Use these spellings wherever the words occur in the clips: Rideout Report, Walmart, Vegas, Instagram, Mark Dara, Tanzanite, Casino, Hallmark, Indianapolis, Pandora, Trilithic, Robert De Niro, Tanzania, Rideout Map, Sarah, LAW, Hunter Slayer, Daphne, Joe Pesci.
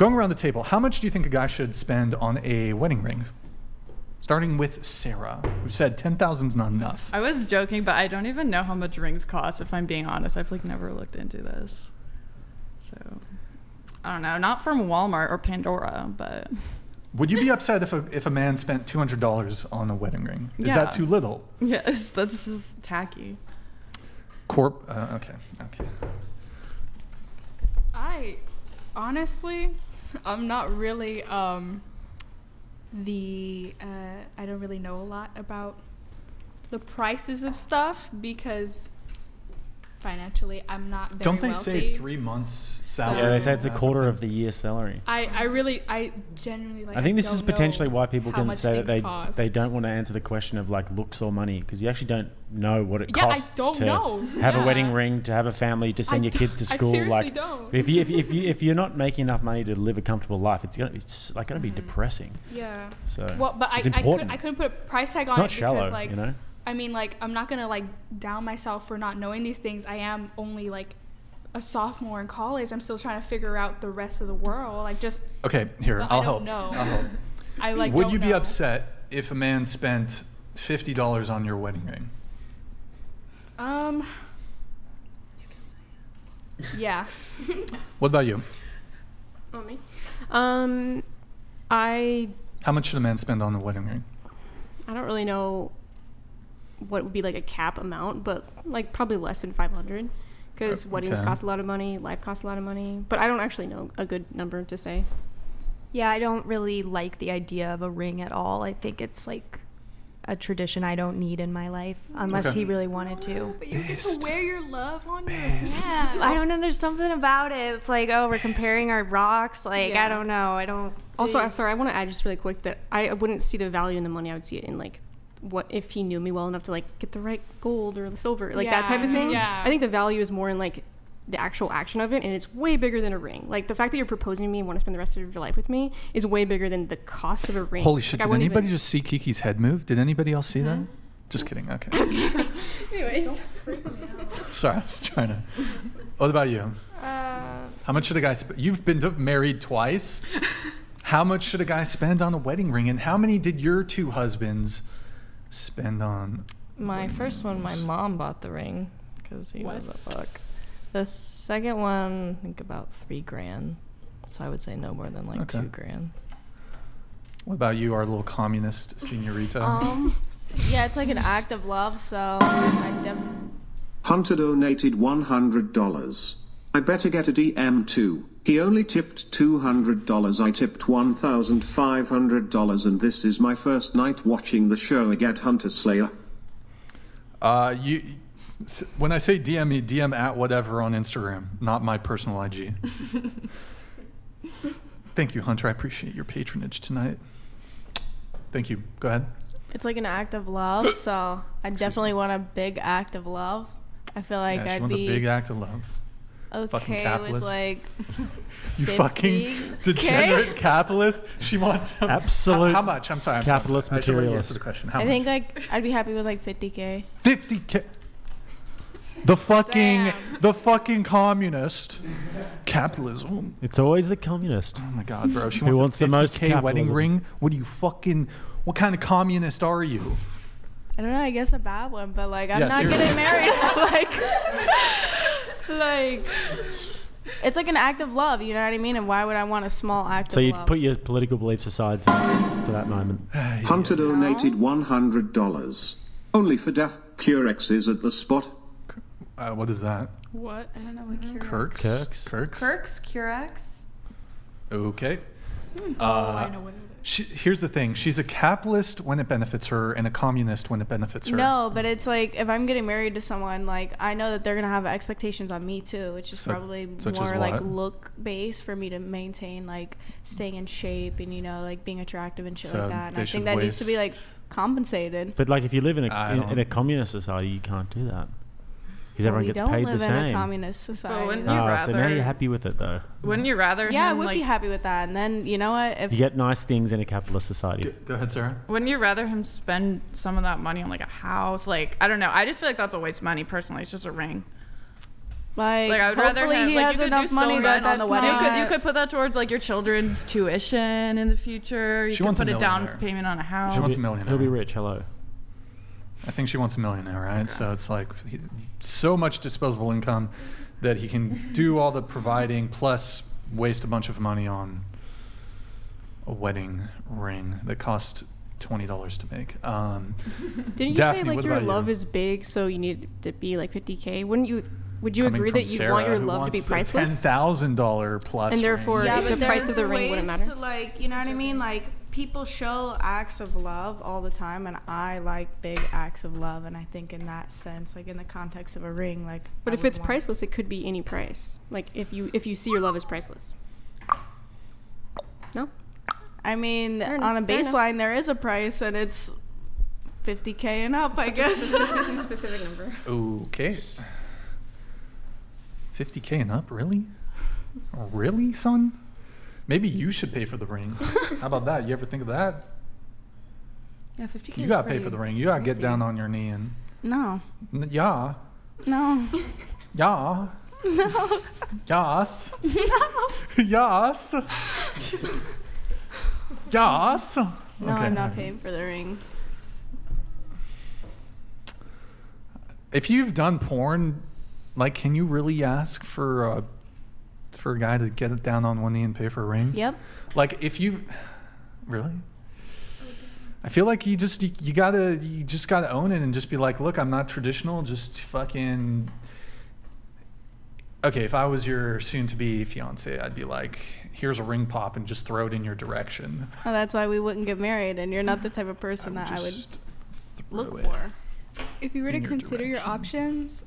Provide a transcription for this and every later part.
Going around the table, how much do you think a guy should spend on a wedding ring? Starting with Sarah, who said 10,000 is not enough. I was joking, but I don't even know how much rings cost, if I'm being honest. I've like never looked into this. So, I don't know, not from Walmart or Pandora, but. Would you be upset if a man spent $200 on a wedding ring? Is that too little? Yes, that's just tacky. Okay. Honestly, I'm not really I don't really know a lot about the prices of stuff because financially I'm not very wealthy. Don't they say 3 months salary? Yeah, they say it's a quarter of the year's salary. I genuinely like. I think this is potentially why people can say that they don't want to answer the question of like looks or money because you actually don't know what it costs to have a wedding ring, to have a family, to send your kids to school. I seriously don't. If you're not making enough money to live a comfortable life, it's gonna be depressing. Yeah. So well, but I couldn't put a price tag on it. It's not shallow, like, you know. I mean, like, I'm not gonna like down myself for not knowing these things. I am only like a sophomore in college. I'm still trying to figure out the rest of the world. Like, just okay. Here, I'll help. I like. Would you be upset if a man spent $50 on your wedding ring? You can say it. Yeah. What about you? Oh, me. How much should a man spend on the wedding ring? I don't really know what would be like a cap amount, but like probably less than 500 because weddings cost a lot of money, life costs a lot of money, but I don't actually know a good number to say. Yeah, I don't really like the idea of a ring at all. I think it's like a tradition I don't need in my life unless he really wanted to. But you get to wear your love on your hand. I don't know, there's something about it. It's like, oh, we're comparing our rocks. Like, I don't know. Also, I'm sorry, I want to add just really quick that I wouldn't see the value in the money. I would see it in like, what if he knew me well enough to like get the right gold or the silver, like that type of thing. Yeah. I think the value is more in like the actual action of it, and it's way bigger than a ring. Like the fact that you're proposing to me and want to spend the rest of your life with me is way bigger than the cost of a ring. Holy shit, like, did anybody just see Kiki's head move? Did anybody else see that? Just kidding, okay. Anyways. Don't freak me out. Sorry, I was trying to. What about you? How much should a guy spend? You've been married twice. How much should a guy spend on a wedding ring, and how many did your two husbands spend on? My first one, my mom bought the ring because he was a buck. The second one, I think about $3,000. So I would say no more than like $2,000. What about you, our little communist señorita? Yeah, it's like an act of love, so Hunter donated $100. I better get a DM too. He only tipped $200, I tipped $1,500, and this is my first night watching the show again, Hunter Slayer. When I say DM me, DM at whatever on Instagram, not my personal IG. Thank you, Hunter. I appreciate your patronage tonight. Thank you. Go ahead. It's like an act of love, so I definitely want a big act of love. I feel like she wants a big act of love. Okay, fucking capitalist. With like you 50? Fucking degenerate capitalist. She wants absolute. How much? I'm sorry. Capitalist material. Answer the question. How much? Think like I'd be happy with like $50K. $50K. The fucking communist. Capitalism. It's always the communist. Oh my god, bro. She wants the most $50K wedding ring. What do you fucking? What kind of communist are you? I don't know. I guess a bad one, but like I'm not getting married. Like it's like an act of love, you know what I mean? And why would I want a small act of love? So you'd put your political beliefs aside for that moment. Hunter donated $100 only for Daphne. Curex is at the spot. What is that? What? I don't know what Curex. Kirk's Curex. Okay. Oh, I know what it is. Here's the thing. She's a capitalist when it benefits her and a communist when it benefits her. No, but it's like if I'm getting married to someone, like I know that they're going to have expectations on me too, which is probably more like look based for me to maintain, like staying in shape and, you know, like being attractive and shit like that. And I think that needs to be like compensated. But like if you live in a communist society, you can't do that. Because everyone gets paid the same. We don't live in a communist society. But wouldn't you rather... So now you're happy with it, though. Wouldn't you rather... Yeah, I would be happy with that. And then, you know what? If you get nice things in a capitalist society. Go ahead, Sarah. Wouldn't you rather him spend some of that money on, like, a house? Like, I don't know. I just feel like that's a waste of money, personally. It's just a ring. Like I would rather have, like, you could do so much on the wedding. You could put that towards like your children's tuition in the future. You could put a down payment on a house. She wants a millionaire. He'll be rich. Hello. I think she wants a millionaire, right? Okay. So it's like so much disposable income that he can do all the providing, plus waste a bunch of money on a wedding ring that cost $20 to make. Didn't you Daphne, say like your love is big, so you need to be like 50K? Wouldn't you? Would you agree that you want your love to be priceless? $10,000 plus, and therefore the price of the ring wouldn't matter. Like, you know what I mean? Like, people show acts of love all the time, and I like big acts of love. And I think in that sense, like in the context of a ring, like. But if it's priceless, it could be any price. Like if you see your love as priceless. No. I mean, on a baseline, there is a price, and it's 50K and up, I guess. Specific number. Okay. 50K and up, really? Really, son? Maybe you should pay for the ring. How about that? You ever think of that? Yeah, 50K. You gotta pay for the ring. You gotta get down on your knee and. No. Yeah. No. Yeah. No. Yas. No. Yas. Yas. No, okay. I'm not paying for the ring. If you've done porn. Like, can you really ask for a guy to get it down on one knee and pay for a ring? Yep. Like, if you really, I feel like you just gotta own it and just be like, look, I'm not traditional. Just fucking. Okay, if I was your soon-to-be fiance, I'd be like, here's a ring pop and just throw it in your direction. Oh, that's why we wouldn't get married, and you're not the type of person that I would look for. If you were to consider your options,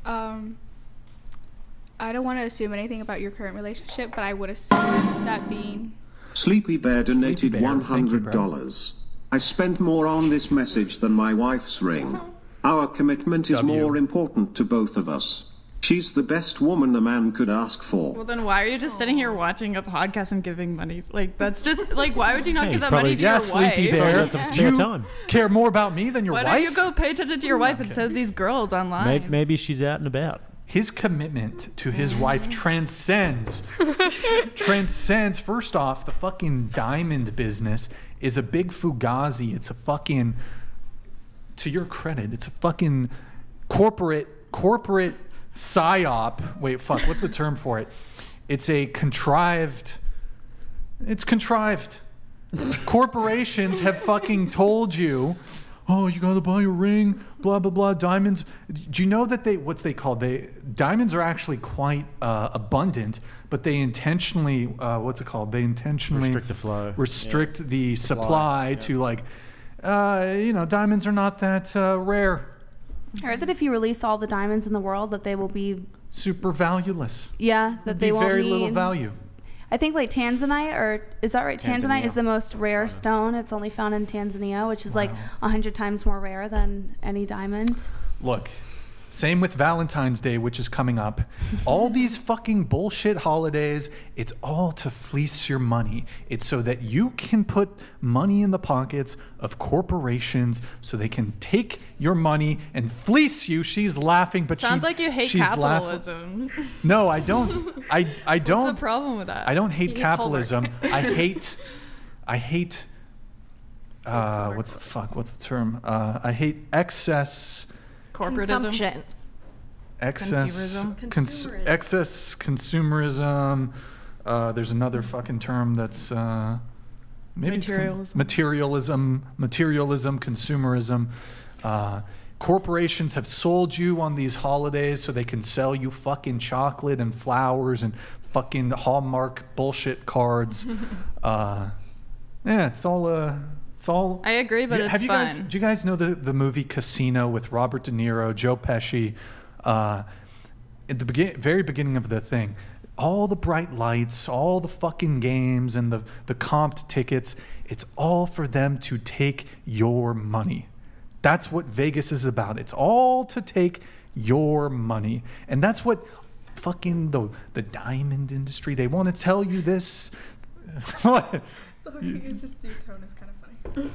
I don't want to assume anything about your current relationship, but I would assume that being... Sleepy Bear donated $100. I spent more on this message than my wife's ring. Our commitment is more important to both of us. She's the best woman a man could ask for. Well, then why are you just sitting here watching a podcast and giving money? Like, that's just, like, why would you not give that money to your wife? Sleepy Bear. Do you care more about me than your wife? Why don't you go pay attention to your wife instead of these girls online? Maybe she's out and about. His commitment to his wife transcends, first off, the fucking diamond business is a big fugazi. It's a fucking, to your credit, it's a fucking corporate psyop. Wait, fuck, what's the term for it? It's a contrived. It's contrived. Corporations have fucking told you, oh, you gotta buy a ring, blah blah blah, diamonds. Do you know that diamonds are actually quite abundant, but they intentionally restrict the flow, the supply to like, you know, diamonds are not that rare. I heard that if you release all the diamonds in the world, that they will be super valueless. Yeah, that they won't be very little value. I think like Tanzanite, or is that right? Tanzanite is the most rare stone. It's only found in Tanzania, which is like 100 times more rare than any diamond. Look, same with Valentine's Day, which is coming up. All these fucking bullshit holidays, it's all to fleece your money. It's so that you can put money in the pockets of corporations so they can take your money and fleece you. She's laughing, but sounds like you hate capitalism. No, I don't. I don't. What's the problem with that? I don't hate capitalism. I hate what's the fuck? What's the term? I hate excess. Corporatism, excess consumerism. There's another fucking term that's maybe materialism, consumerism. Corporations have sold you on these holidays so they can sell you fucking chocolate and flowers and fucking Hallmark bullshit cards. Yeah, it's all it's all, I agree, but it's fun. Do you guys know the movie Casino with Robert De Niro, Joe Pesci? At the very beginning of the thing, all the bright lights, all the fucking games, and the comped tickets, it's all for them to take your money. That's what Vegas is about. It's all to take your money. And that's what fucking the diamond industry, they want to tell you this. Sorry, it's just your tone is kind of funny.